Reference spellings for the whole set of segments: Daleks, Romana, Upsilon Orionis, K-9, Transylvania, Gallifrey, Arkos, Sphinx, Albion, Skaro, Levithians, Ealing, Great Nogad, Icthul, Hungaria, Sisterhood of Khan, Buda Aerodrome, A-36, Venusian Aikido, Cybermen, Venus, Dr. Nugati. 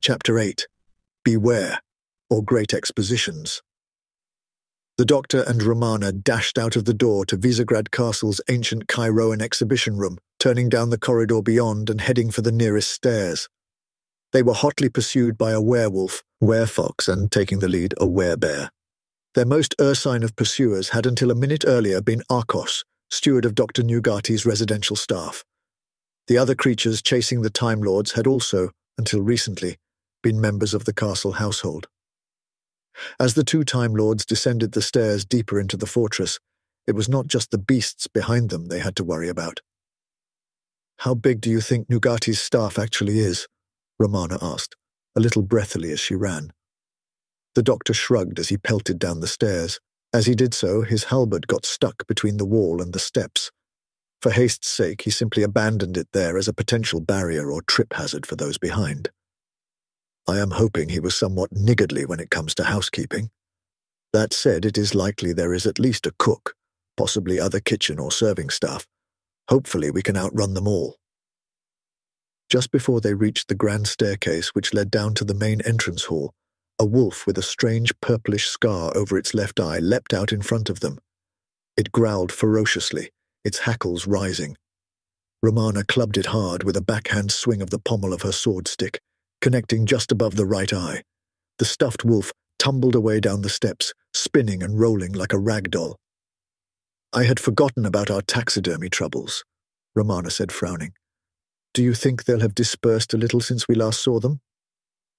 Chapter 8. Beware, or Great Expositions. The Doctor and Romana dashed out of the door to Visegrad Castle's ancient Cairoan exhibition room, turning down the corridor beyond and heading for the nearest stairs. They were hotly pursued by a werewolf, werefox, and, taking the lead, a werebear. Their most ursine of pursuers had until a minute earlier been Arkos, steward of Dr. Nugati's residential staff. The other creatures chasing the Time Lords had also, until recently, been members of the castle household. As the two Time Lords descended the stairs deeper into the fortress, it was not just the beasts behind them they had to worry about. "How big do you think Nugati's staff actually is?" Romana asked, a little breathily as she ran. The Doctor shrugged as he pelted down the stairs. As he did so, his halberd got stuck between the wall and the steps. For haste's sake, he simply abandoned it there as a potential barrier or trip hazard for those behind. I am hoping he was somewhat niggardly when it comes to housekeeping. That said, it is likely there is at least a cook, possibly other kitchen or serving staff. Hopefully we can outrun them all. Just before they reached the grand staircase which led down to the main entrance hall, a wolf with a strange purplish scar over its left eye leapt out in front of them. It growled ferociously, its hackles rising. Romana clubbed it hard with a backhand swing of the pommel of her sword stick, connecting just above the right eye. The stuffed wolf tumbled away down the steps, spinning and rolling like a rag doll. "I had forgotten about our taxidermy troubles," Romana said, frowning. "Do you think they'll have dispersed a little since we last saw them?"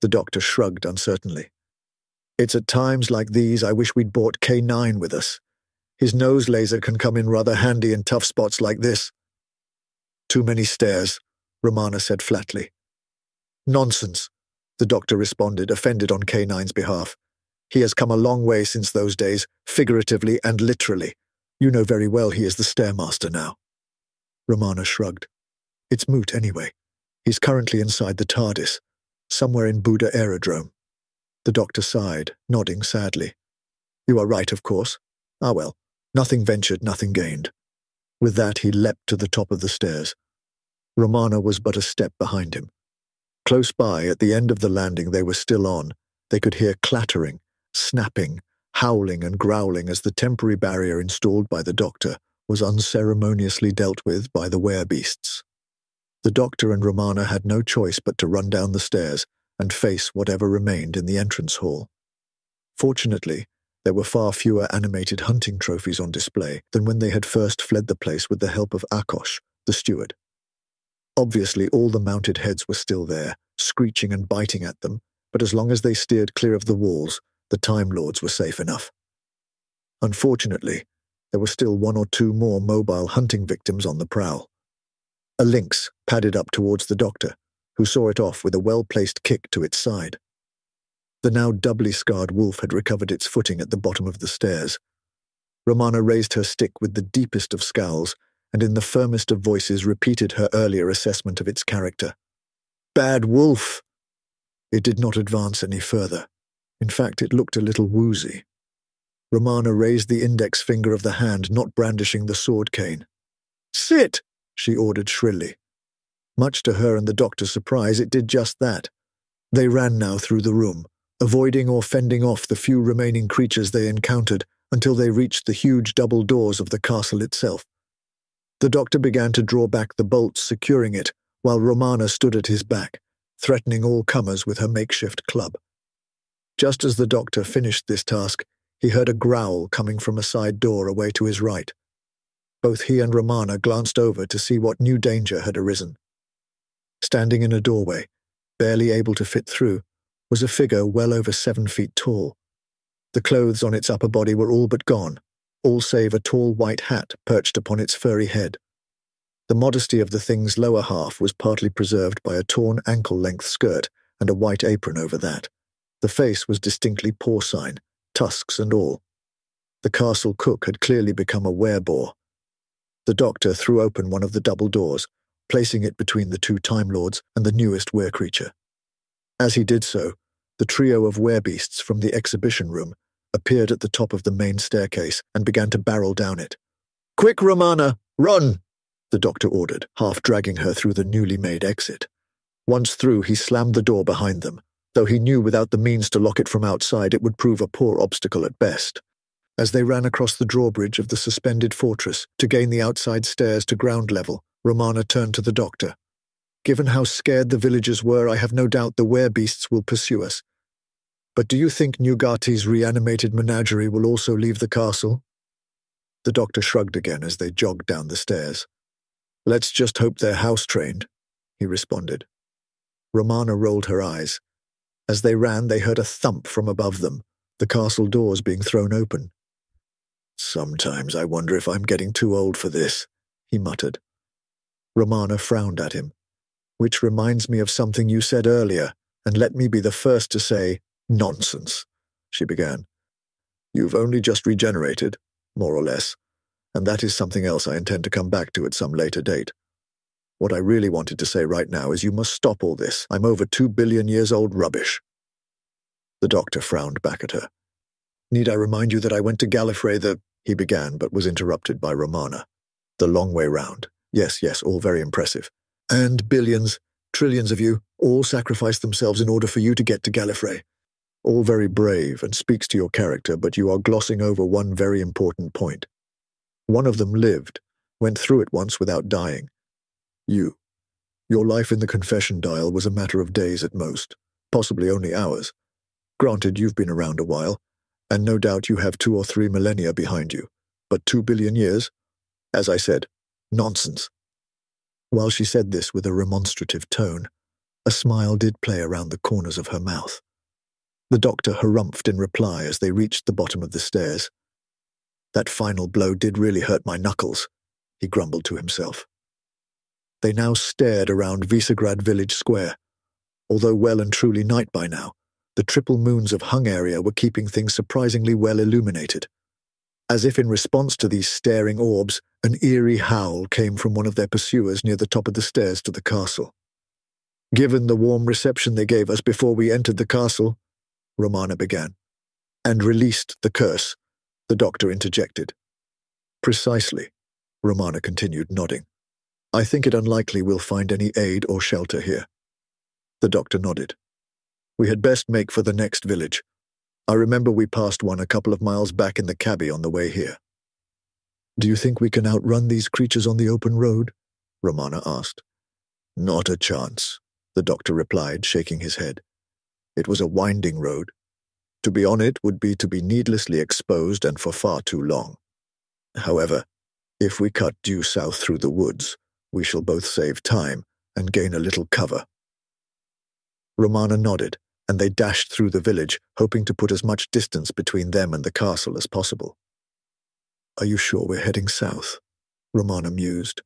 The Doctor shrugged uncertainly. "It's at times like these I wish we'd brought K-9 with us. His nose laser can come in rather handy in tough spots like this." "Too many stairs," Romana said flatly. "Nonsense," the Doctor responded, offended on K-9's behalf. "He has come a long way since those days, figuratively and literally. You know very well he is the Stairmaster now." Romana shrugged. "It's moot anyway. He's currently inside the TARDIS, somewhere in Buda Aerodrome." The Doctor sighed, nodding sadly. "You are right, of course. Ah well, nothing ventured, nothing gained." With that he leapt to the top of the stairs. Romana was but a step behind him. Close by, at the end of the landing they were still on, they could hear clattering, snapping, howling and growling as the temporary barrier installed by the Doctor was unceremoniously dealt with by the werebeasts. The Doctor and Romana had no choice but to run down the stairs and face whatever remained in the entrance hall. Fortunately, there were far fewer animated hunting trophies on display than when they had first fled the place with the help of Arkos, the steward. Obviously, all the mounted heads were still there, screeching and biting at them, but as long as they steered clear of the walls, the Time Lords were safe enough. Unfortunately, there were still one or two more mobile hunting victims on the prowl. A lynx padded up towards the Doctor, who saw it off with a well-placed kick to its side. The now doubly scarred wolf had recovered its footing at the bottom of the stairs. Romana raised her stick with the deepest of scowls, and in the firmest of voices repeated her earlier assessment of its character. "Bad wolf!" It did not advance any further. In fact, it looked a little woozy. Romana raised the index finger of the hand, not brandishing the sword cane. "Sit!" she ordered shrilly. Much to her and the Doctor's surprise, it did just that. They ran now through the room, avoiding or fending off the few remaining creatures they encountered until they reached the huge double doors of the castle itself. The Doctor began to draw back the bolts securing it, while Romana stood at his back, threatening all comers with her makeshift club. Just as the Doctor finished this task, he heard a growl coming from a side door away to his right. Both he and Romana glanced over to see what new danger had arisen. Standing in a doorway, barely able to fit through, was a figure well over 7 feet tall. The clothes on its upper body were all but gone, all save a tall white hat perched upon its furry head. The modesty of the thing's lower half was partly preserved by a torn ankle-length skirt and a white apron over that. The face was distinctly porcine, tusks and all. The castle cook had clearly become a werebore. The doctor threw open one of the double doors, placing it between the two Time Lords and the newest were-creature. As he did so, the trio of werebeasts from the exhibition room appeared at the top of the main staircase and began to barrel down it. "Quick, Romana, run!" the doctor ordered, half-dragging her through the newly made exit. Once through, he slammed the door behind them, though he knew without the means to lock it from outside it would prove a poor obstacle at best. As they ran across the drawbridge of the suspended fortress to gain the outside stairs to ground level, Romana turned to the doctor. "Given how scared the villagers were, I have no doubt the werebeasts will pursue us. But do you think Nugati's reanimated menagerie will also leave the castle?" The doctor shrugged again as they jogged down the stairs. "Let's just hope they're house-trained," he responded. Romana rolled her eyes. As they ran, they heard a thump from above them, the castle doors being thrown open. "Sometimes I wonder if I'm getting too old for this," he muttered. Romana frowned at him. "Which reminds me of something you said earlier, and let me be the first to say, nonsense," she began. "You've only just regenerated, more or less, and that is something else I intend to come back to at some later date. What I really wanted to say right now is you must stop all this. I'm over 2 billion years old rubbish." The doctor frowned back at her. "Need I remind you that I went to Gallifrey the—" he began, but was interrupted by Romana. "The long way round. Yes, all very impressive. And billions, trillions of you, all sacrificed themselves in order for you to get to Gallifrey. All very brave and speaks to your character, but you are glossing over one very important point. One of them lived, went through it once without dying. You. Your life in the confession dial was a matter of days at most, possibly only hours. Granted, you've been around a while, and no doubt you have 2 or 3 millennia behind you, but 2 billion years? As I said, nonsense." While she said this with a remonstrative tone, a smile did play around the corners of her mouth. The doctor harrumphed in reply as they reached the bottom of the stairs. "That final blow did really hurt my knuckles," he grumbled to himself. They now stared around Visegrad village square. Although well and truly night by now, the triple moons of Hungaria were keeping things surprisingly well illuminated. As if in response to these staring orbs, an eerie howl came from one of their pursuers near the top of the stairs to the castle. "Given the warm reception they gave us before we entered the castle," Romana began. "And released the curse," the doctor interjected. "Precisely," Romana continued, nodding. "I think it unlikely we'll find any aid or shelter here." The doctor nodded. "We had best make for the next village. I remember we passed one a couple of miles back in the cabby on the way here." "Do you think we can outrun these creatures on the open road?" Romana asked. "Not a chance," the doctor replied, shaking his head. "It was a winding road. To be on it would be to be needlessly exposed and for far too long. However, if we cut due south through the woods, we shall both save time and gain a little cover." Romana nodded, and they dashed through the village, hoping to put as much distance between them and the castle as possible. "Are you sure we're heading south?" Romana mused.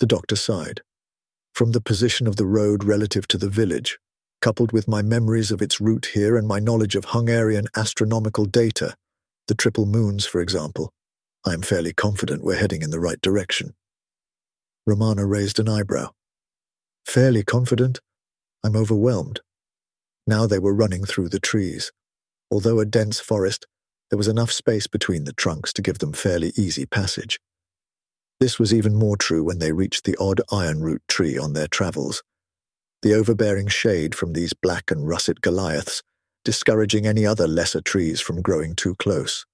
The doctor sighed. "From the position of the road relative to the village, coupled with my memories of its route here and my knowledge of Hungarian astronomical data, the triple moons, for example, I am fairly confident we're heading in the right direction." Romana raised an eyebrow. "Fairly confident? I'm overwhelmed." Now they were running through the trees. Although a dense forest, there was enough space between the trunks to give them fairly easy passage. This was even more true when they reached the odd ironroot tree on their travels, the overbearing shade from these black and russet Goliaths discouraging any other lesser trees from growing too close.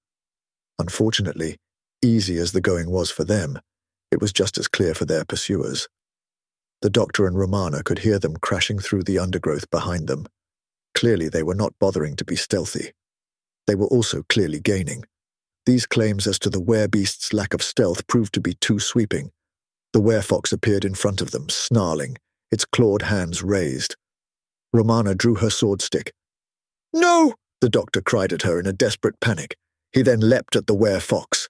Unfortunately, easy as the going was for them, it was just as clear for their pursuers. The doctor and Romana could hear them crashing through the undergrowth behind them. Clearly, they were not bothering to be stealthy. They were also clearly gaining. These claims as to the werebeast's lack of stealth proved to be too sweeping. The werefox appeared in front of them, snarling, its clawed hands raised. Romana drew her sword stick. "No!" the doctor cried at her in a desperate panic. He then leapt at the were-fox.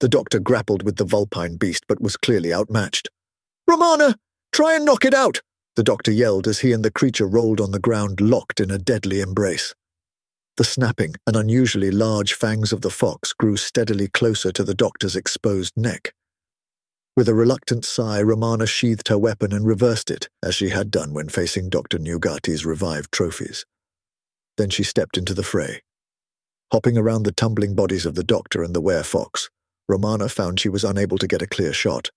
The doctor grappled with the vulpine beast but was clearly outmatched. "Romana, try and knock it out!" the doctor yelled as he and the creature rolled on the ground locked in a deadly embrace. The snapping and unusually large fangs of the fox grew steadily closer to the doctor's exposed neck. With a reluctant sigh, Romana sheathed her weapon and reversed it, as she had done when facing Dr. Nugati's revived trophies. Then she stepped into the fray. Hopping around the tumbling bodies of the doctor and the were-fox, Romana found she was unable to get a clear shot.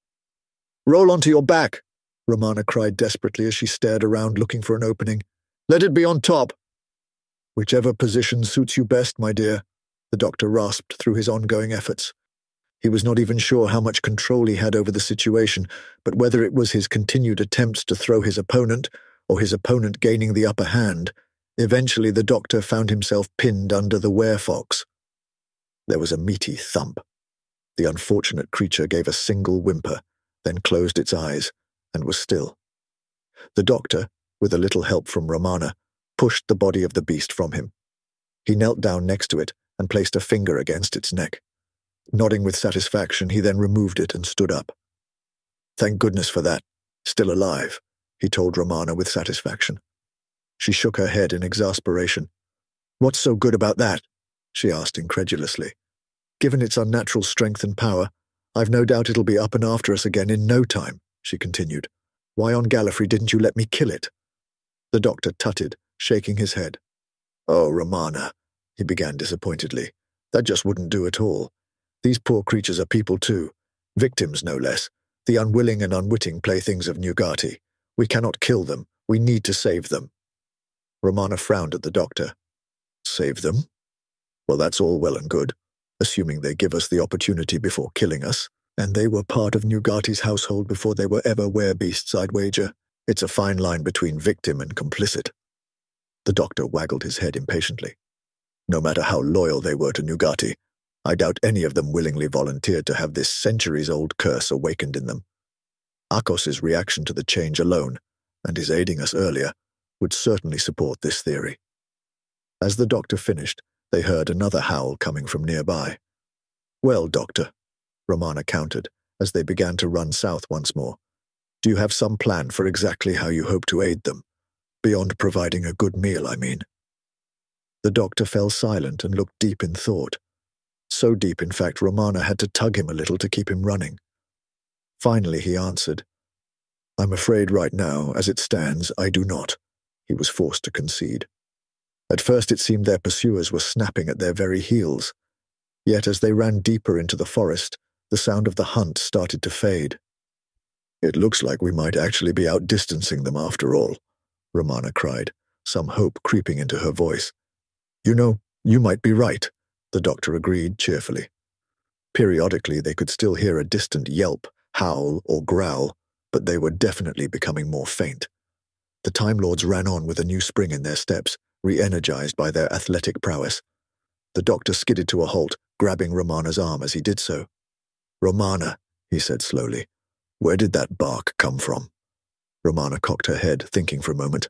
"Roll onto your back!" Romana cried desperately as she stared around looking for an opening. "Let it be on top!" "Whichever position suits you best, my dear," the doctor rasped through his ongoing efforts. He was not even sure how much control he had over the situation, but whether it was his continued attempts to throw his opponent, or his opponent gaining the upper hand, eventually the doctor found himself pinned under the were-fox. There was a meaty thump. The unfortunate creature gave a single whimper, then closed its eyes, and was still. The doctor, with a little help from Romana, pushed the body of the beast from him. He knelt down next to it and placed a finger against its neck. Nodding with satisfaction, he then removed it and stood up. "Thank goodness for that. Still alive," he told Romana with satisfaction. She shook her head in exasperation. "What's so good about that?" she asked incredulously. "Given its unnatural strength and power, I've no doubt it'll be up and after us again in no time," she continued. "Why on Gallifrey didn't you let me kill it?" The doctor tutted, shaking his head. "Oh, Romana," he began disappointedly. "That just wouldn't do at all. These poor creatures are people too. Victims, no less. The unwilling and unwitting playthings of Nugati. We cannot kill them. We need to save them." Romana frowned at the doctor. "Save them? Well, that's all well and good, assuming they give us the opportunity before killing us. And they were part of Nugati's household before they were ever were-beasts, I'd wager. It's a fine line between victim and complicit." The doctor waggled his head impatiently. "No matter how loyal they were to Nugati, I doubt any of them willingly volunteered to have this centuries-old curse awakened in them. Arkos's reaction to the change alone, and his aiding us earlier, would certainly support this theory." As the doctor finished, they heard another howl coming from nearby. "Well, doctor," Romana countered, as they began to run south once more, "do you have some plan for exactly how you hope to aid them? Beyond providing a good meal, I mean." The doctor fell silent and looked deep in thought. So deep, in fact, Romana had to tug him a little to keep him running. Finally he answered, "I'm afraid right now, as it stands, I do not." He was forced to concede. At first it seemed their pursuers were snapping at their very heels. Yet as they ran deeper into the forest, the sound of the hunt started to fade. "It looks like we might actually be outdistancing them after all," Romana cried, some hope creeping into her voice. "You know, you might be right," the doctor agreed cheerfully. Periodically they could still hear a distant yelp, howl, or growl, but they were definitely becoming more faint. The Time Lords ran on with a new spring in their steps, re-energized by their athletic prowess. The doctor skidded to a halt, grabbing Romana's arm as he did so. "Romana," he said slowly, "where did that bark come from?" Romana cocked her head, thinking for a moment.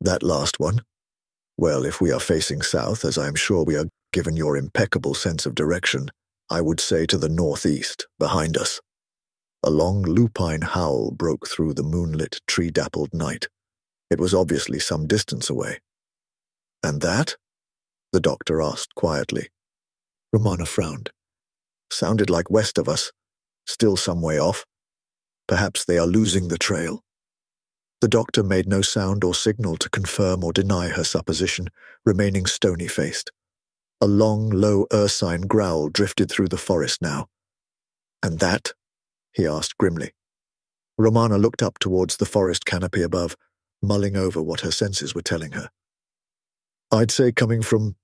"That last one? Well, if we are facing south, as I am sure we are given your impeccable sense of direction, I would say to the northeast, behind us." A long lupine howl broke through the moonlit, tree-dappled night. It was obviously some distance away. "And that?" the doctor asked quietly. Romana frowned. "Sounded like west of us. Still some way off. Perhaps they are losing the trail." The doctor made no sound or signal to confirm or deny her supposition, remaining stony-faced. A long, low ursine growl drifted through the forest now. "And that?" he asked grimly. Romana looked up towards the forest canopy above, mulling over what her senses were telling her. "I'd say coming from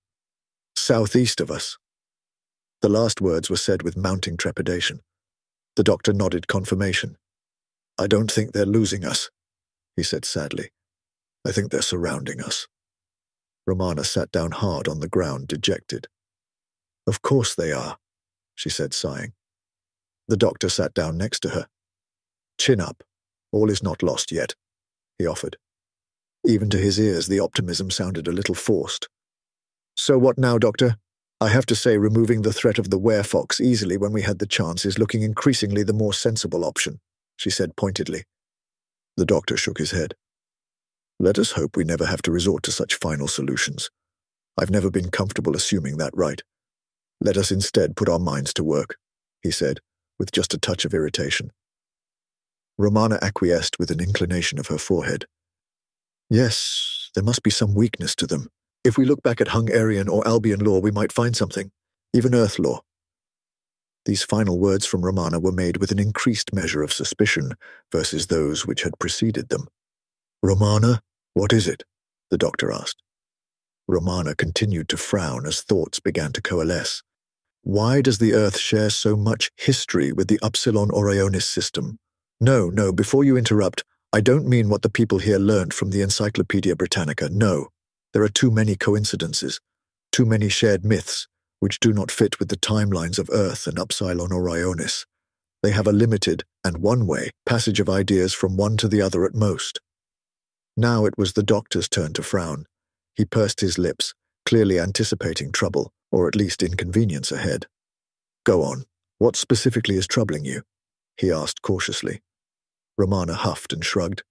southeast of us." The last words were said with mounting trepidation. The doctor nodded confirmation. "I don't think they're losing us," he said sadly. "I think they're surrounding us." Romana sat down hard on the ground, dejected. "Of course they are," she said, sighing. The doctor sat down next to her. "Chin up. All is not lost yet," he offered. Even to his ears, the optimism sounded a little forced. "So what now, Doctor? I have to say, removing the threat of the werefox easily when we had the chance is looking increasingly the more sensible option," she said pointedly. The Doctor shook his head. "Let us hope we never have to resort to such final solutions. I've never been comfortable assuming that right. Let us instead put our minds to work," he said, with just a touch of irritation. Romana acquiesced with an inclination of her forehead. "Yes, there must be some weakness to them. If we look back at Hungarian or Albion law, we might find something, even Earth law." These final words from Romana were made with an increased measure of suspicion versus those which had preceded them. "Romana, what is it?" the Doctor asked. Romana continued to frown as thoughts began to coalesce. Why does the Earth share so much history with the Upsilon Orionis system? No, before you interrupt, I don't mean what the people here learned from the Encyclopaedia Britannica, no. There are too many coincidences, too many shared myths, which do not fit with the timelines of Earth and Upsilon Orionis. They have a limited, and one-way, passage of ideas from one to the other at most. Now it was the Doctor's turn to frown. He pursed his lips, clearly anticipating trouble, or at least inconvenience ahead. "Go on. What specifically is troubling you?" he asked cautiously. Romana huffed and shrugged.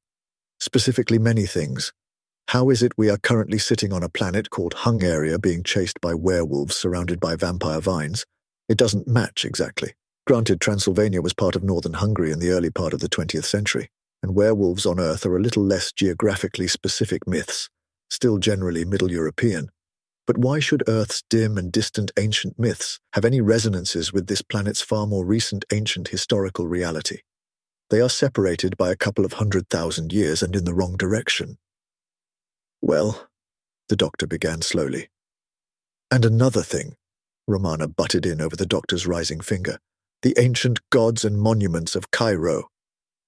"Specifically many things. How is it we are currently sitting on a planet called Hungaria being chased by werewolves surrounded by vampire vines? It doesn't match exactly. Granted, Transylvania was part of northern Hungary in the early part of the 20th century, and werewolves on Earth are a little less geographically specific myths, still generally Middle European. But why should Earth's dim and distant ancient myths have any resonances with this planet's far more recent ancient historical reality? They are separated by a couple of 100,000 years and in the wrong direction." "Well," the Doctor began slowly. "And another thing," Romana butted in over the Doctor's rising finger, "the ancient gods and monuments of Cairo.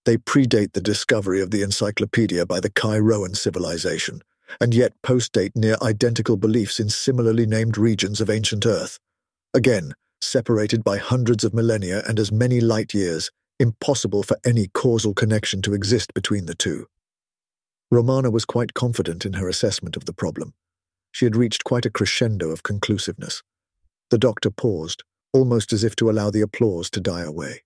They predate the discovery of the encyclopedia by the Cairoan civilization, and yet postdate near identical beliefs in similarly named regions of ancient Earth. Again, separated by hundreds of millennia and as many light years, impossible for any causal connection to exist between the two." Romana was quite confident in her assessment of the problem. She had reached quite a crescendo of conclusiveness. The Doctor paused, almost as if to allow the applause to die away.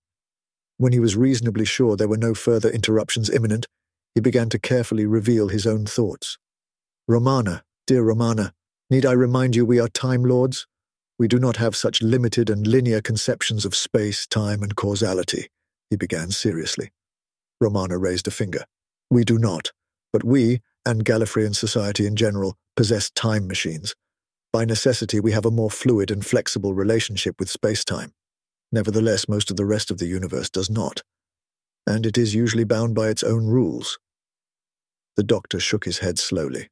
When he was reasonably sure there were no further interruptions imminent, he began to carefully reveal his own thoughts. "Romana, dear Romana, need I remind you we are time lords? We do not have such limited and linear conceptions of space, time, and causality," he began seriously. Romana raised a finger. "We do not, but we, and Gallifreyan society in general, possess time machines. By necessity we have a more fluid and flexible relationship with space-time. Nevertheless, most of the rest of the universe does not, and it is usually bound by its own rules." The Doctor shook his head slowly.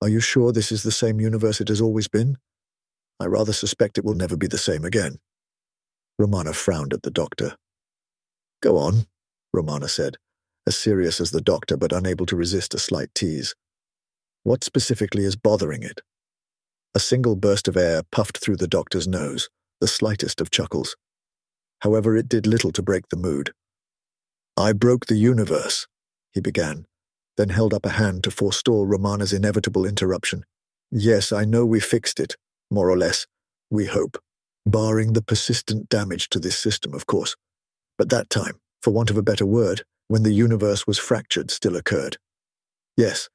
"Are you sure this is the same universe it has always been? I rather suspect it will never be the same again." Romana frowned at the Doctor. "Go on," Romana said, as serious as the Doctor but unable to resist a slight tease. "What specifically is bothering it?" A single burst of air puffed through the Doctor's nose, the slightest of chuckles. However, it did little to break the mood. "I broke the universe," he began, then held up a hand to forestall Romana's inevitable interruption. "Yes, I know we fixed it, more or less, we hope, barring the persistent damage to this system, of course. But that time, for want of a better word, when the universe was fractured, still occurred. Yes,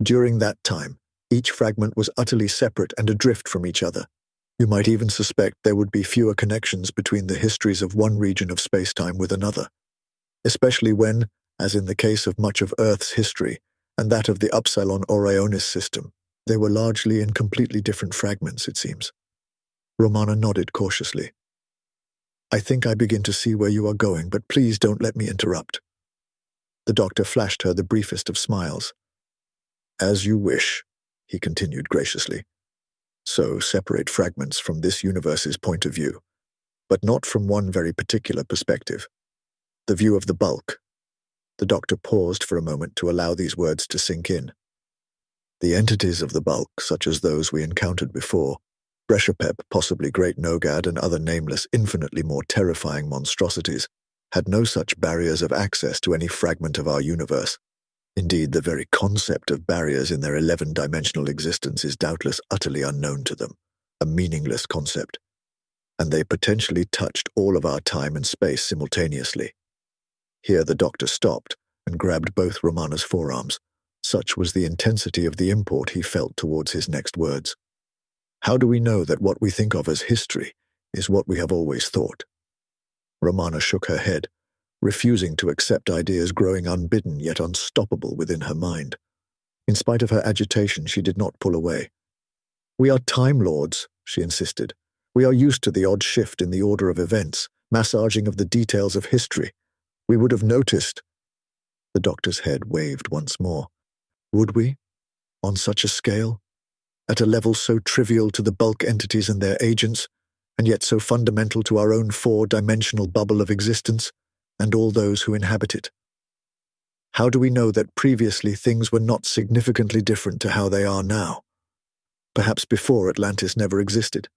during that time, each fragment was utterly separate and adrift from each other. You might even suspect there would be fewer connections between the histories of one region of space-time with another, especially when, as in the case of much of Earth's history and that of the Upsilon Orionis system, they were largely in completely different fragments, it seems." Romana nodded cautiously. "I think I begin to see where you are going, but please don't let me interrupt." The Doctor flashed her the briefest of smiles. "As you wish," he continued graciously. "So separate fragments from this universe's point of view, but not from one very particular perspective, the view of the bulk." The Doctor paused for a moment to allow these words to sink in. "The entities of the bulk, such as those we encountered before, Breshepep, possibly Great Nogad, and other nameless, infinitely more terrifying monstrosities, had no such barriers of access to any fragment of our universe. Indeed, the very concept of barriers in their 11-dimensional existence is doubtless utterly unknown to them, a meaningless concept, and they potentially touched all of our time and space simultaneously. Here the doctor stopped and grabbed both Romana's forearms. Such was the intensity of the import he felt towards his next words. How do we know that what we think of as history is what we have always thought? Romana shook her head, refusing to accept ideas growing unbidden yet unstoppable within her mind. In spite of her agitation, she did not pull away. We are time lords, she insisted. We are used to the odd shift in the order of events, massaging of the details of history. We would have noticed. The doctor's head waved once more. Would we? On such a scale? At a level so trivial to the bulk entities and their agents, and yet so fundamental to our own 4-dimensional bubble of existence and all those who inhabit it? How do we know that previously things were not significantly different to how they are now? Perhaps before Atlantis never existed.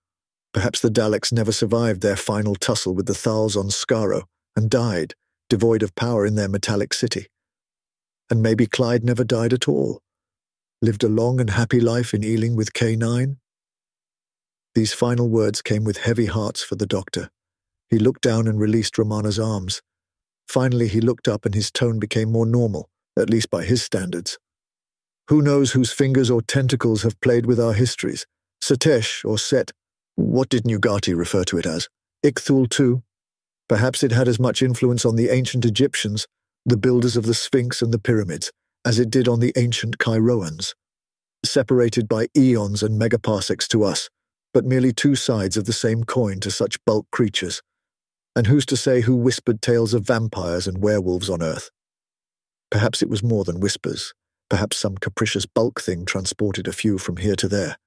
Perhaps the Daleks never survived their final tussle with the Thals on Skaro and died, devoid of power in their metallic city. And maybe Clyde never died at all. Lived a long and happy life in Ealing with K-9? These final words came with heavy hearts for the doctor. He looked down and released Romana's arms. Finally, he looked up and his tone became more normal, at least by his standards. Who knows whose fingers or tentacles have played with our histories? Satesh or Set. What did Nugati refer to it as? Icthul too? Perhaps it had as much influence on the ancient Egyptians, the builders of the Sphinx and the pyramids, as it did on the ancient Cairoans. Separated by eons and megaparsecs to us, but merely two sides of the same coin to such bulk creatures. And who's to say who whispered tales of vampires and werewolves on Earth? Perhaps it was more than whispers. Perhaps some capricious bulk thing transported a few from here to there.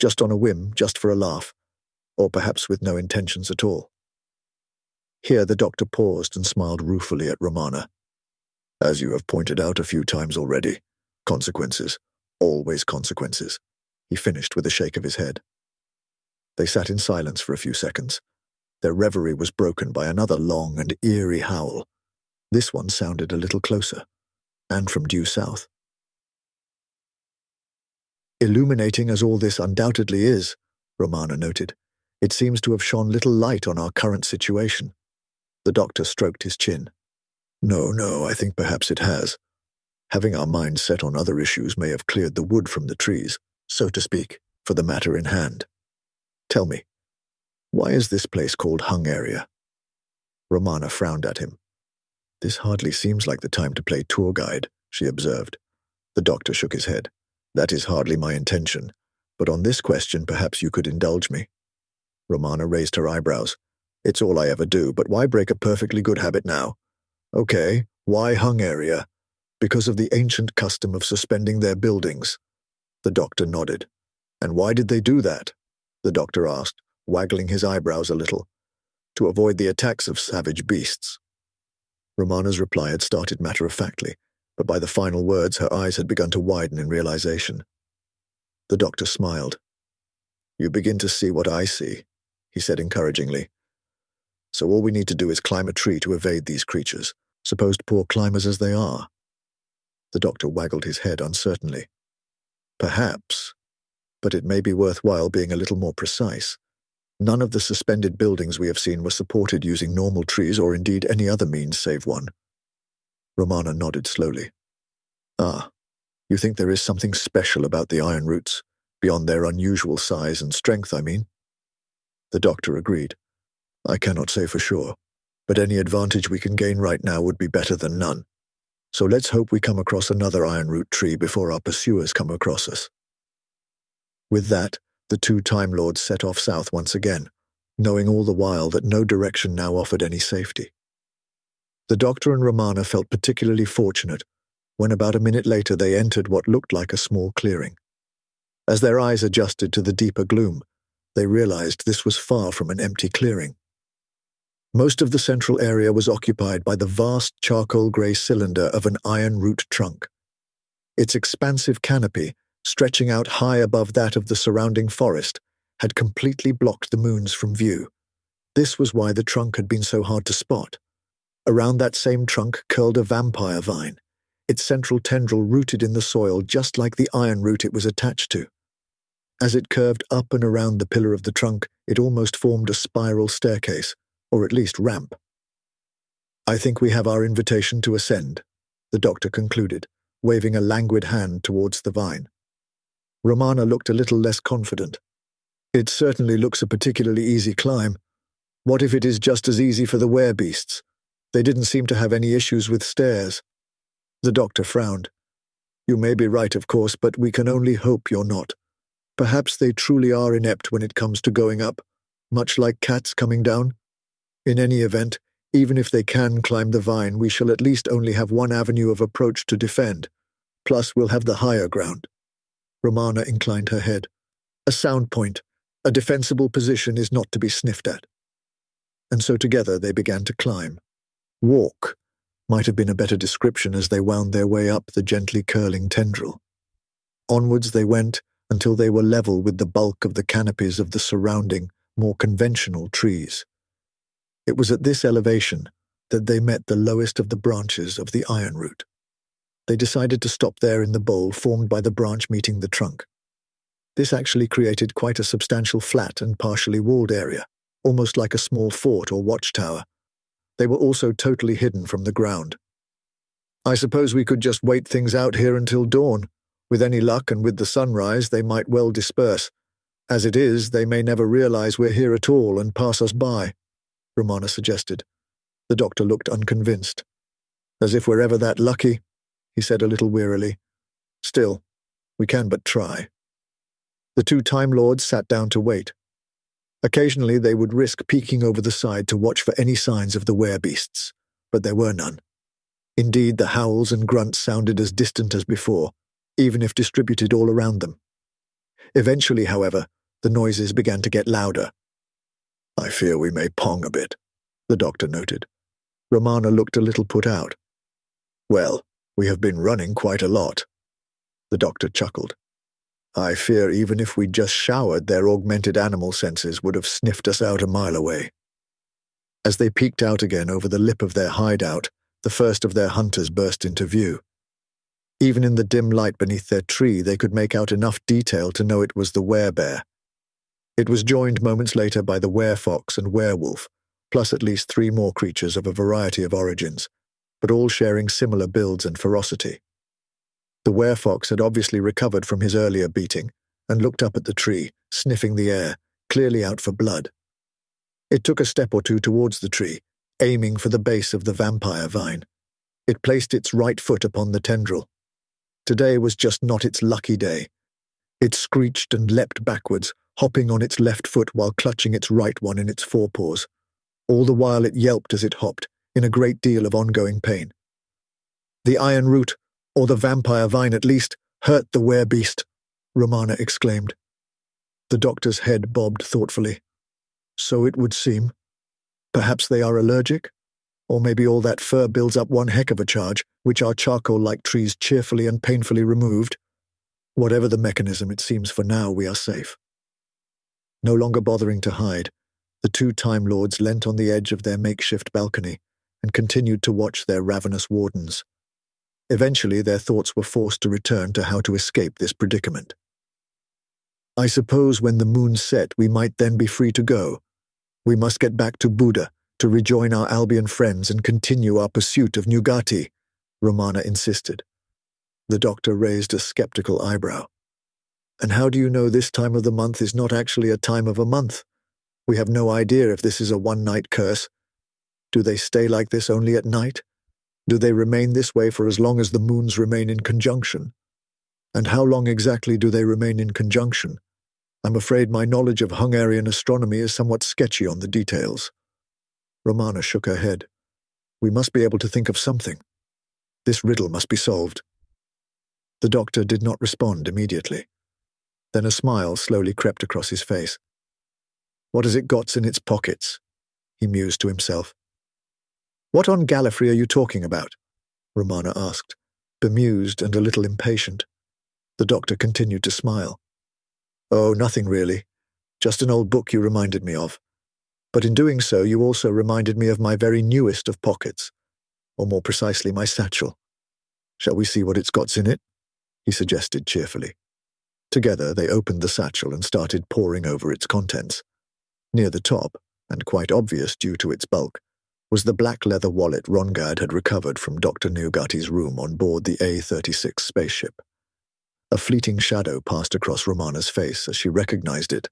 Just on a whim, just for a laugh. Or perhaps with no intentions at all. Here the doctor paused and smiled ruefully at Romana. As you have pointed out a few times already, consequences, always consequences, he finished with a shake of his head. They sat in silence for a few seconds. Their reverie was broken by another long and eerie howl. This one sounded a little closer, and from due south. Illuminating as all this undoubtedly is, Romana noted, it seems to have shone little light on our current situation. The doctor stroked his chin. No, I think perhaps it has. Having our minds set on other issues may have cleared the wood from the trees, so to speak, for the matter in hand. Tell me, why is this place called Hungaria? Romana frowned at him. This hardly seems like the time to play tour guide, she observed. The doctor shook his head. That is hardly my intention, but on this question perhaps you could indulge me. Romana raised her eyebrows. It's all I ever do, but why break a perfectly good habit now? Okay, why Hungaria? Because of the ancient custom of suspending their buildings. The doctor nodded. And why did they do that? The doctor asked, waggling his eyebrows a little. To avoid the attacks of savage beasts. Romana's reply had started matter-of-factly, but by the final words her eyes had begun to widen in realization. The doctor smiled. You begin to see what I see, he said encouragingly. So all we need to do is climb a tree to evade these creatures, supposed poor climbers as they are. The doctor waggled his head uncertainly. Perhaps, but it may be worthwhile being a little more precise. None of the suspended buildings we have seen were supported using normal trees or indeed any other means save one. Romana nodded slowly. Ah, you think there is something special about the iron roots, beyond their unusual size and strength, I mean? The doctor agreed. I cannot say for sure, but any advantage we can gain right now would be better than none. So let's hope we come across another iron root tree before our pursuers come across us. With that, the two Time Lords set off south once again, knowing all the while that no direction now offered any safety. The doctor and Romana felt particularly fortunate when about a minute later they entered what looked like a small clearing. As their eyes adjusted to the deeper gloom, they realized this was far from an empty clearing. Most of the central area was occupied by the vast charcoal-grey cylinder of an iron root trunk. Its expansive canopy, stretching out high above that of the surrounding forest, had completely blocked the moons from view. This was why the trunk had been so hard to spot. Around that same trunk curled a vampire vine, its central tendril rooted in the soil just like the iron root it was attached to. As it curved up and around the pillar of the trunk, it almost formed a spiral staircase, or at least ramp. "I think we have our invitation to ascend," the doctor concluded, waving a languid hand towards the vine. Romana looked a little less confident. "It certainly looks a particularly easy climb. What if it is just as easy for the werebeasts? They didn't seem to have any issues with stairs." The doctor frowned. "You may be right, of course, but we can only hope you're not. Perhaps they truly are inept when it comes to going up, much like cats coming down. In any event, even if they can climb the vine, we shall at least only have one avenue of approach to defend. Plus, we'll have the higher ground." Romana inclined her head. "A sound point, a defensible position is not to be sniffed at." And so together they began to climb. Walk might have been a better description as they wound their way up the gently curling tendril. Onwards they went until they were level with the bulk of the canopies of the surrounding, more conventional trees. It was at this elevation that they met the lowest of the branches of the iron root. They decided to stop there in the bowl formed by the branch meeting the trunk. This actually created quite a substantial flat and partially walled area, almost like a small fort or watchtower. They were also totally hidden from the ground. "I suppose we could just wait things out here until dawn. With any luck and with the sunrise, they might well disperse. As it is, they may never realize we're here at all and pass us by," Romana suggested. The doctor looked unconvinced. "As if we're ever that lucky," he said a little wearily. "Still, we can but try." The two Time Lords sat down to wait. Occasionally they would risk peeking over the side to watch for any signs of the werebeasts, but there were none. Indeed, the howls and grunts sounded as distant as before, even if distributed all around them. Eventually, however, the noises began to get louder. "I fear we may pong a bit," the doctor noted. Romana looked a little put out. "Well, we have been running quite a lot," the doctor chuckled. "I fear even if we just showered, their augmented animal senses would have sniffed us out a mile away." As they peeked out again over the lip of their hideout, the first of their hunters burst into view. Even in the dim light beneath their tree, they could make out enough detail to know it was the werebear. It was joined moments later by the werefox and werewolf, plus at least three more creatures of a variety of origins, but all sharing similar builds and ferocity. The werefox had obviously recovered from his earlier beating and looked up at the tree, sniffing the air, clearly out for blood. It took a step or two towards the tree, aiming for the base of the vampire vine. It placed its right foot upon the tendril. Today was just not its lucky day. It screeched and leapt backwards, hopping on its left foot while clutching its right one in its forepaws. All the while it yelped as it hopped, in a great deal of ongoing pain. "The iron root, or the vampire vine at least, hurt the werebeast," Romana exclaimed. The doctor's head bobbed thoughtfully. "So it would seem. Perhaps they are allergic? Or maybe all that fur builds up one heck of a charge, which our charcoal-like trees cheerfully and painfully removed. Whatever the mechanism, it seems for now we are safe." No longer bothering to hide, the two Time Lords leant on the edge of their makeshift balcony and continued to watch their ravenous wardens. Eventually, their thoughts were forced to return to how to escape this predicament. "I suppose when the moon set, we might then be free to go. We must get back to Buda to rejoin our Albion friends and continue our pursuit of Nugati," Romana insisted. The doctor raised a skeptical eyebrow. "And how do you know this time of the month is not actually a time of a month? We have no idea if this is a one-night curse. Do they stay like this only at night? Do they remain this way for as long as the moons remain in conjunction? And how long exactly do they remain in conjunction? I'm afraid my knowledge of Hungarian astronomy is somewhat sketchy on the details." Romana shook her head. "We must be able to think of something. This riddle must be solved." The doctor did not respond immediately. Then a smile slowly crept across his face. "What has it got in its pockets?" he mused to himself. "What on Gallifrey are you talking about?" Romana asked, bemused and a little impatient. The doctor continued to smile. "Oh, nothing really. Just an old book you reminded me of. But in doing so, you also reminded me of my very newest of pockets, or more precisely, my satchel. Shall we see what it's got in it? He suggested cheerfully. Together they opened the satchel and started poring over its contents. Near the top, and quite obvious due to its bulk, was the black leather wallet Rongard had recovered from Dr. Nugati's room on board the A-36 spaceship. A fleeting shadow passed across Romana's face as she recognized it,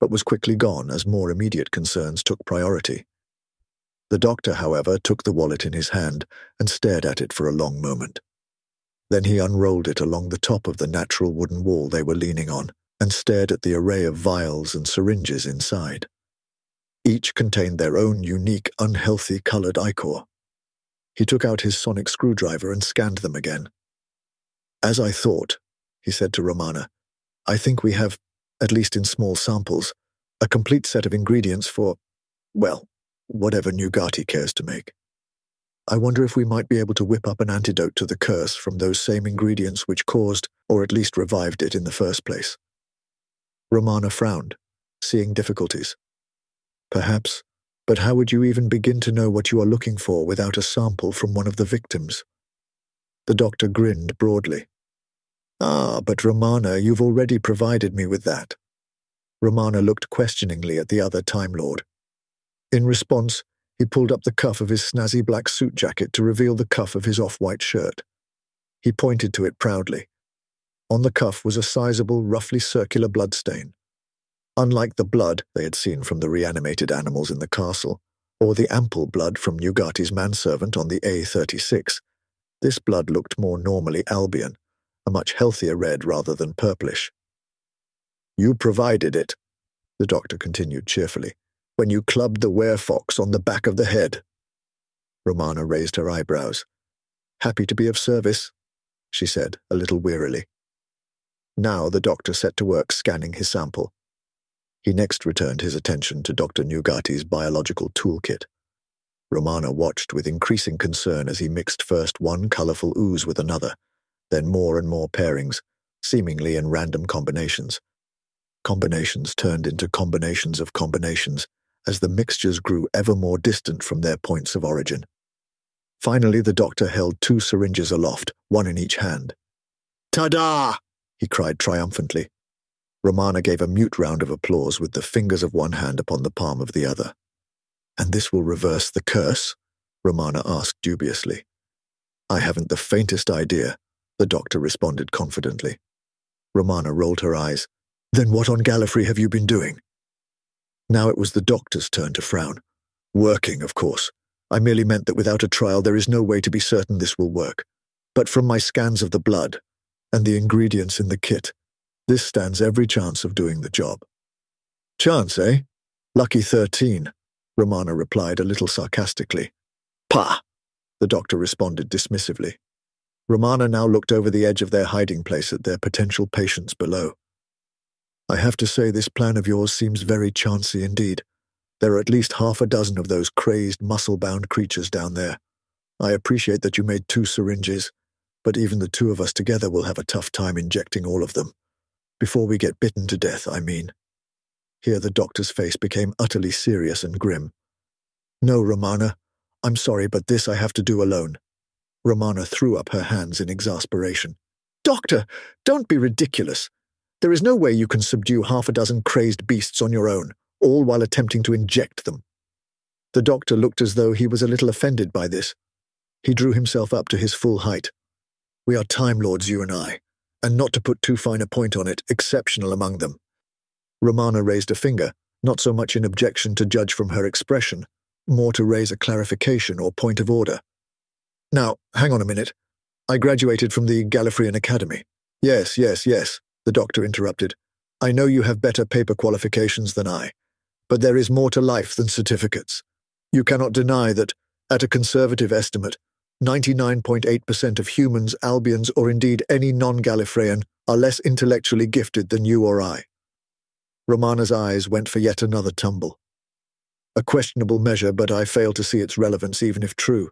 but was quickly gone as more immediate concerns took priority. The doctor, however, took the wallet in his hand and stared at it for a long moment. Then he unrolled it along the top of the natural wooden wall they were leaning on and stared at the array of vials and syringes inside. Each contained their own unique, unhealthy coloured ichor. He took out his sonic screwdriver and scanned them again. As I thought, he said to Romana, I think we have, at least in small samples, a complete set of ingredients for, well, whatever Nugati cares to make. I wonder if we might be able to whip up an antidote to the curse from those same ingredients which caused, or at least revived it in the first place. Romana frowned, seeing difficulties. Perhaps, but how would you even begin to know what you are looking for without a sample from one of the victims? The doctor grinned broadly. Ah, but Romana, you've already provided me with that. Romana looked questioningly at the other Time Lord. In response, he pulled up the cuff of his snazzy black suit jacket to reveal the cuff of his off-white shirt. He pointed to it proudly. On the cuff was a sizable, roughly circular bloodstain. Unlike the blood they had seen from the reanimated animals in the castle, or the ample blood from Nugati's manservant on the A-36, this blood looked more normally Albion, a much healthier red rather than purplish. You provided it, the doctor continued cheerfully, when you clubbed the werefox on the back of the head. Romana raised her eyebrows. Happy to be of service, she said, a little wearily. Now the doctor set to work scanning his sample. He next returned his attention to Dr. Nugati's biological toolkit. Romana watched with increasing concern as he mixed first one colourful ooze with another, then more and more pairings, seemingly in random combinations. Combinations turned into combinations of combinations as the mixtures grew ever more distant from their points of origin. Finally, the doctor held two syringes aloft, one in each hand. Ta-da! He cried triumphantly. Romana gave a mute round of applause with the fingers of one hand upon the palm of the other. And this will reverse the curse? Romana asked dubiously. I haven't the faintest idea, the doctor responded confidently. Romana rolled her eyes. Then what on Gallifrey have you been doing? Now it was the doctor's turn to frown. Working, of course. I merely meant that without a trial there is no way to be certain this will work. But from my scans of the blood and the ingredients in the kit, this stands every chance of doing the job. Chance, eh? Lucky 13, Romana replied a little sarcastically. Pah! The doctor responded dismissively. Romana now looked over the edge of their hiding place at their potential patients below. I have to say this plan of yours seems very chancy indeed. There are at least half a dozen of those crazed, muscle-bound creatures down there. I appreciate that you made two syringes, but even the two of us together will have a tough time injecting all of them. Before we get bitten to death, I mean. Here the doctor's face became utterly serious and grim. No, Romana, I'm sorry, but this I have to do alone. Romana threw up her hands in exasperation. Doctor, don't be ridiculous. There is no way you can subdue half a dozen crazed beasts on your own, all while attempting to inject them. The doctor looked as though he was a little offended by this. He drew himself up to his full height. We are Time Lords, you and I. And not to put too fine a point on it, exceptional among them. Romana raised a finger, not so much in objection to judge from her expression, more to raise a clarification or point of order. Now, hang on a minute. I graduated from the Gallifreyan Academy. Yes, the doctor interrupted. I know you have better paper qualifications than I, but there is more to life than certificates. You cannot deny that, at a conservative estimate, 99.8% of humans, Albions, or indeed any non-Gallifreyan, are less intellectually gifted than you or I. Romana's eyes went for yet another tumble. A questionable measure, but I fail to see its relevance even if true.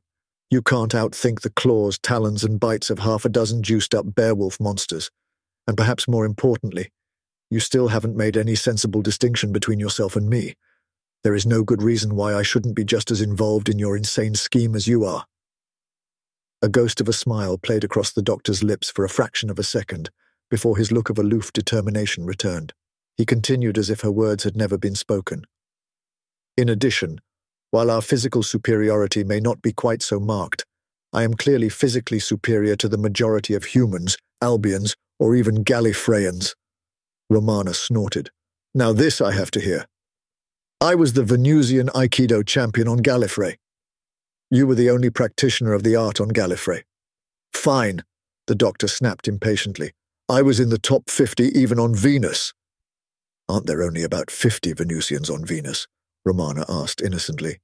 You can't outthink the claws, talons, and bites of half a dozen juiced-up Beowulf monsters. And perhaps more importantly, you still haven't made any sensible distinction between yourself and me. There is no good reason why I shouldn't be just as involved in your insane scheme as you are. A ghost of a smile played across the doctor's lips for a fraction of a second before his look of aloof determination returned. He continued as if her words had never been spoken. In addition, while our physical superiority may not be quite so marked, I am clearly physically superior to the majority of humans, Albions, or even Gallifreyans. Romana snorted. Now this I have to hear. I was the Venusian Aikido champion on Gallifrey. You were the only practitioner of the art on Gallifrey. Fine, the doctor snapped impatiently. I was in the top 50 even on Venus. Aren't there only about 50 Venusians on Venus? Romana asked innocently.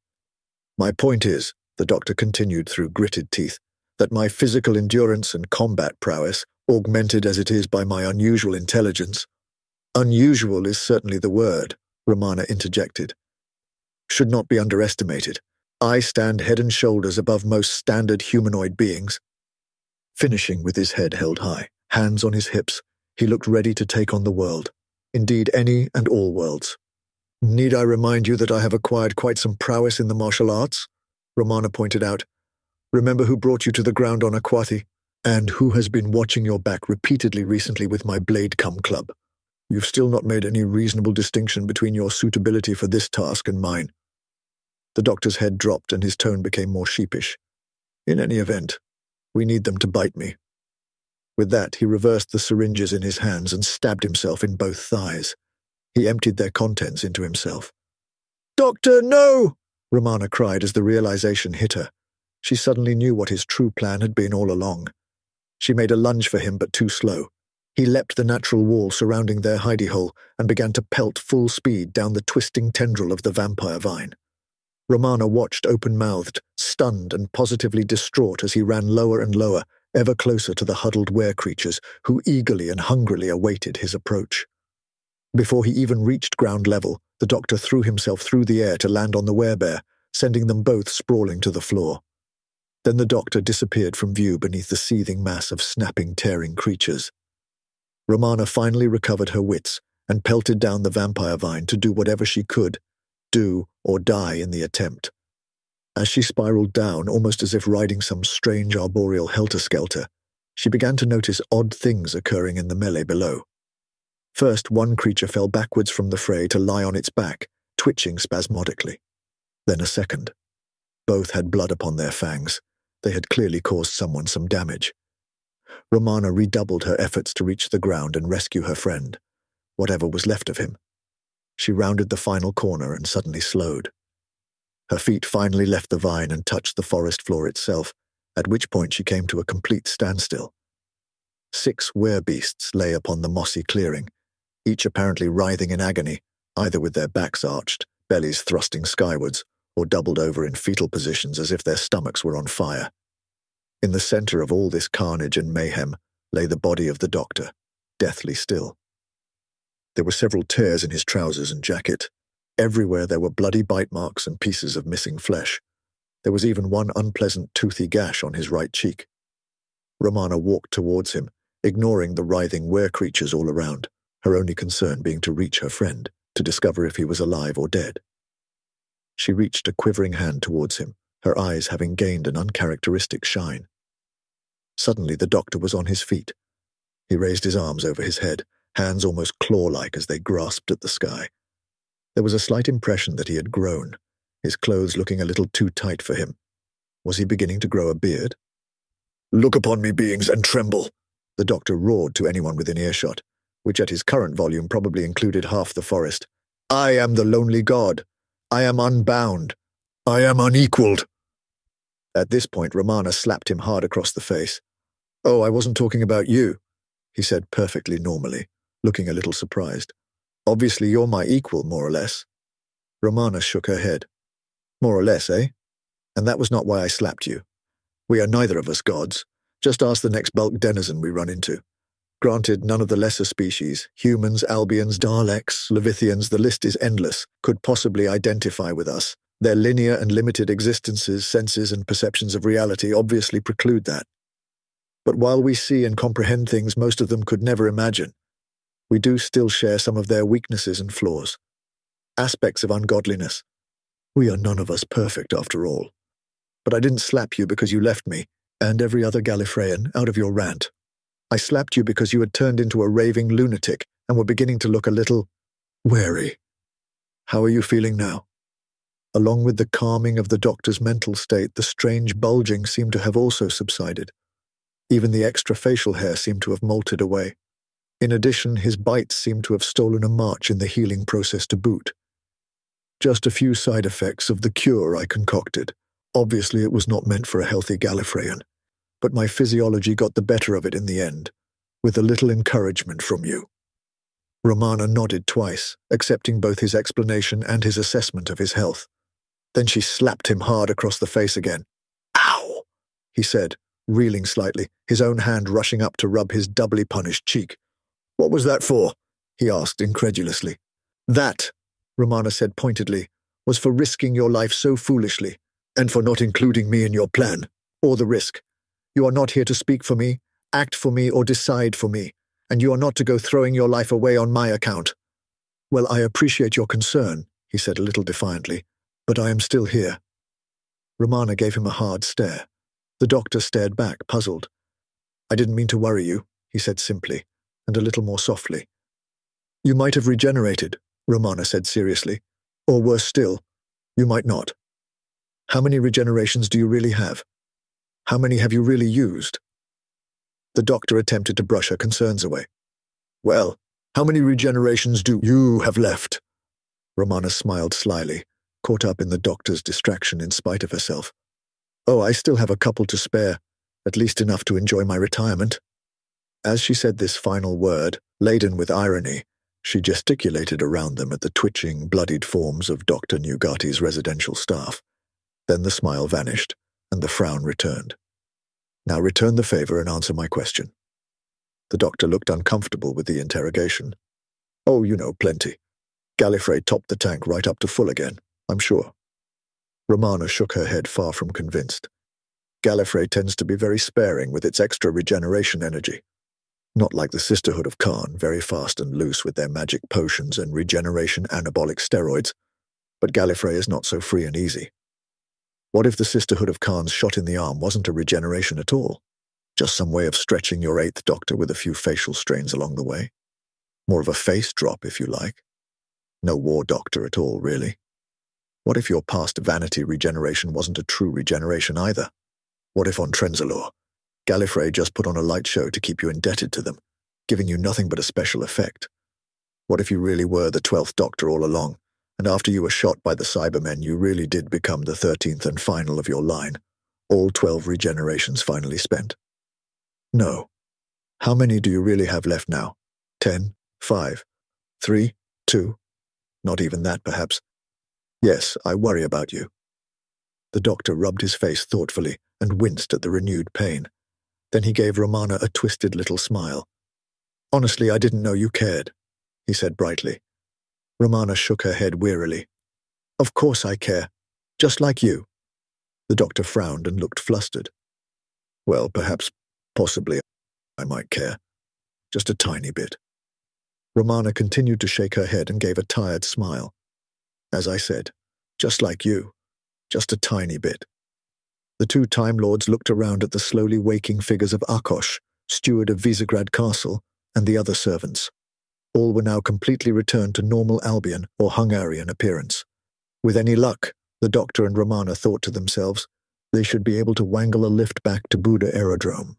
My point is, the doctor continued through gritted teeth, that my physical endurance and combat prowess, augmented as it is by my unusual intelligence. Unusual is certainly the word, Romana interjected. Should not be underestimated. I stand head and shoulders above most standard humanoid beings. Finishing with his head held high, hands on his hips, he looked ready to take on the world. Indeed, any and all worlds. Need I remind you that I have acquired quite some prowess in the martial arts? Romana pointed out. Remember who brought you to the ground on Aquati, and who has been watching your back repeatedly recently with my blade-cum club. You've still not made any reasonable distinction between your suitability for this task and mine. The doctor's head dropped and his tone became more sheepish. In any event, we need them to bite me. With that, he reversed the syringes in his hands and stabbed himself in both thighs. He emptied their contents into himself. Doctor, no! Romana cried as the realization hit her. She suddenly knew what his true plan had been all along. She made a lunge for him, but too slow. He leapt the natural wall surrounding their hidey-hole and began to pelt full speed down the twisting tendril of the vampire vine. Romana watched open-mouthed, stunned and positively distraught as he ran lower and lower, ever closer to the huddled were-creatures who eagerly and hungrily awaited his approach. Before he even reached ground level, the doctor threw himself through the air to land on the werebear, sending them both sprawling to the floor. Then the doctor disappeared from view beneath the seething mass of snapping, tearing creatures. Romana finally recovered her wits and pelted down the vampire vine to do whatever she could, do or die in the attempt. As she spiraled down, almost as if riding some strange arboreal helter-skelter, she began to notice odd things occurring in the melee below. First, one creature fell backwards from the fray to lie on its back, twitching spasmodically. Then a second. Both had blood upon their fangs. They had clearly caused someone some damage. Romana redoubled her efforts to reach the ground and rescue her friend, whatever was left of him. She rounded the final corner and suddenly slowed. Her feet finally left the vine and touched the forest floor itself, at which point she came to a complete standstill. 6 werebeasts lay upon the mossy clearing, each apparently writhing in agony, either with their backs arched, bellies thrusting skywards, or doubled over in fetal positions as if their stomachs were on fire. In the center of all this carnage and mayhem lay the body of the doctor, deathly still. There were several tears in his trousers and jacket. Everywhere there were bloody bite marks and pieces of missing flesh. There was even one unpleasant toothy gash on his right cheek. Romana walked towards him, ignoring the writhing were-creatures all around, her only concern being to reach her friend, to discover if he was alive or dead. She reached a quivering hand towards him, her eyes having gained an uncharacteristic shine. Suddenly the doctor was on his feet. He raised his arms over his head, hands almost claw-like as they grasped at the sky. There was a slight impression that he had grown, his clothes looking a little too tight for him. Was he beginning to grow a beard? "Look upon me, beings, and tremble!" the doctor roared to anyone within earshot, which at his current volume probably included half the forest. "I am the lonely god. I am unbound. I am unequaled." At this point, Romana slapped him hard across the face. "Oh, I wasn't talking about you," he said perfectly normally, looking a little surprised. "Obviously you're my equal, more or less." Romana shook her head. "More or less, eh? And that was not why I slapped you. We are neither of us gods. Just ask the next bulk denizen we run into. Granted, none of the lesser species, humans, Albions, Daleks, Levithians, the list is endless, could possibly identify with us. Their linear and limited existences, senses, and perceptions of reality obviously preclude that. But while we see and comprehend things most of them could never imagine, we do still share some of their weaknesses and flaws, aspects of ungodliness. We are none of us perfect, after all. But I didn't slap you because you left me. and every other Gallifreyan out of your rant. I slapped you because you had turned into a raving lunatic and were beginning to look a little wary. How are you feeling now? Along with the calming of the doctor's mental state, the strange bulging seemed to have also subsided. Even the extra facial hair seemed to have molted away. In addition, his bites seemed to have stolen a march in the healing process to boot. Just a few side effects of the cure I concocted. Obviously, it was not meant for a healthy Gallifreyan, but my physiology got the better of it in the end, with a little encouragement from you. Romana nodded twice, accepting both his explanation and his assessment of his health. Then she slapped him hard across the face again. Ow! He said, reeling slightly, his own hand rushing up to rub his doubly punished cheek. What was that for? He asked incredulously. That, Romana said pointedly, was for risking your life so foolishly, and for not including me in your plan, or the risk. You are not here to speak for me, act for me, or decide for me, and you are not to go throwing your life away on my account. Well, I appreciate your concern, he said a little defiantly, but I am still here. Romana gave him a hard stare. The doctor stared back, puzzled. I didn't mean to worry you, he said simply, and a little more softly. You might have regenerated, Romana said seriously, or worse still, you might not. How many regenerations do you really have? How many have you really used? The doctor attempted to brush her concerns away. Well, how many regenerations do you have left? Romana smiled slyly, caught up in the doctor's distraction in spite of herself. Oh, I still have a couple to spare, at least enough to enjoy my retirement. As she said this final word, laden with irony, she gesticulated around them at the twitching, bloodied forms of Dr. Nugati's residential staff. Then the smile vanished, and the frown returned. Now return the favor and answer my question. The doctor looked uncomfortable with the interrogation. Oh, you know, plenty. Gallifrey topped the tank right up to full again, I'm sure. Romana shook her head, far from convinced. Gallifrey tends to be very sparing with its extra regeneration energy. Not like the Sisterhood of Khan, very fast and loose with their magic potions and regeneration anabolic steroids, but Gallifrey is not so free and easy. What if the Sisterhood of Khan's shot in the arm wasn't a regeneration at all? Just some way of stretching your eighth doctor with a few facial strains along the way? More of a face drop, if you like. No war doctor at all, really. What if your past vanity regeneration wasn't a true regeneration either? What if on Trenzalore, Gallifrey just put on a light show to keep you indebted to them, giving you nothing but a special effect? What if you really were the 12th doctor all along, and after you were shot by the Cybermen, you really did become the 13th and final of your line, all 12 regenerations finally spent? No. How many do you really have left now? 10? 5? 3? 2? Not even that, perhaps. Yes, I worry about you. The doctor rubbed his face thoughtfully and winced at the renewed pain. Then he gave Romana a twisted little smile. Honestly, I didn't know you cared, he said brightly. Romana shook her head wearily. Of course I care, just like you. The doctor frowned and looked flustered. Well, perhaps, possibly, I might care. Just a tiny bit. Romana continued to shake her head and gave a tired smile. As I said, just like you. Just a tiny bit. The two Time Lords looked around at the slowly waking figures of Arkos, steward of Visegrad Castle, and the other servants. All were now completely returned to normal Albion or Hungarian appearance. With any luck, the doctor and Romana thought to themselves, they should be able to wangle a lift back to Buda Aerodrome.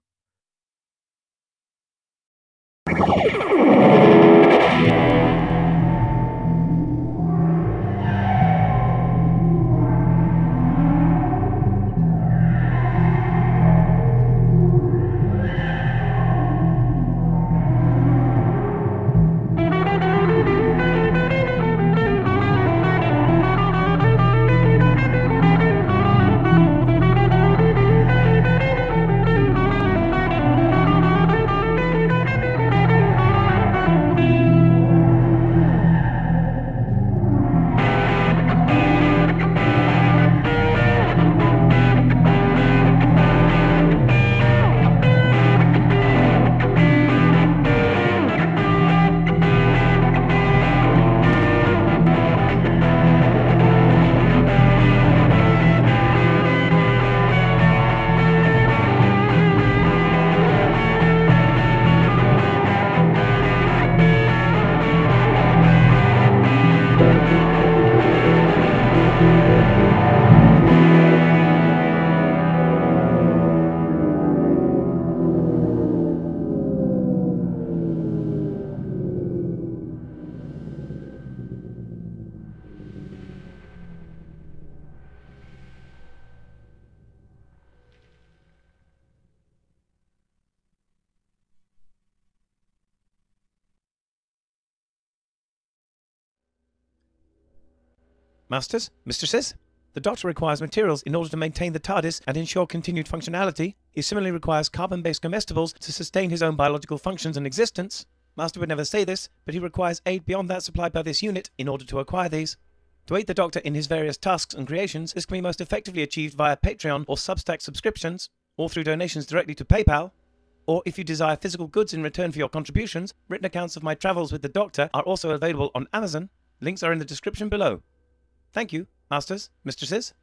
Masters, mistresses, the Doctor requires materials in order to maintain the TARDIS and ensure continued functionality. He similarly requires carbon-based comestibles to sustain his own biological functions and existence. Master would never say this, but he requires aid beyond that supplied by this unit in order to acquire these. To aid the Doctor in his various tasks and creations, this can be most effectively achieved via Patreon or Substack subscriptions, or through donations directly to PayPal, or if you desire physical goods in return for your contributions, written accounts of my travels with the Doctor are also available on Amazon. Links are in the description below. Thank you, Masters, Mistresses.